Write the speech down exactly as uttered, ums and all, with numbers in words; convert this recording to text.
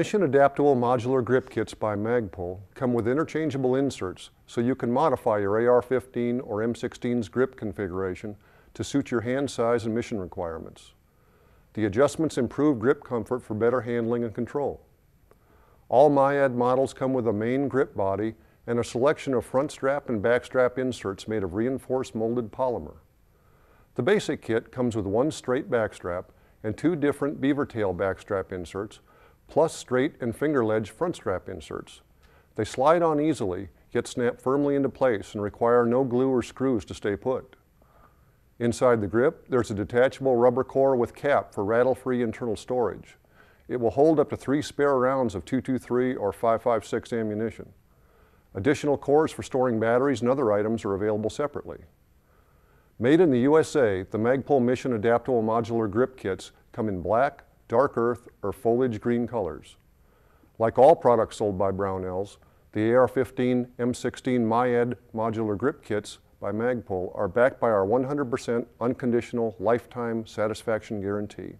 Mission-adaptable modular grip kits by Magpul come with interchangeable inserts so you can modify your A R fifteen or M sixteen's grip configuration to suit your hand size and mission requirements. The adjustments improve grip comfort for better handling and control. All M I A D models come with a main grip body and a selection of front strap and back strap inserts made of reinforced molded polymer. The basic kit comes with one straight back strap and two different beaver tail back strap inserts, plus straight and finger ledge front strap inserts. They slide on easily, yet snap firmly into place and require no glue or screws to stay put. Inside the grip, there's a detachable rubber core with cap for rattle-free internal storage. It will hold up to three spare rounds of two two three or five five six ammunition. Additional cores for storing batteries and other items are available separately. Made in the U S A, the Magpul Mission Adaptable Modular Grip Kits come in black, dark earth, or foliage green colors. Like all products sold by Brownells, the A R fifteen, M sixteen, M I A D modular grip kits by Magpul are backed by our one hundred percent unconditional lifetime satisfaction guarantee.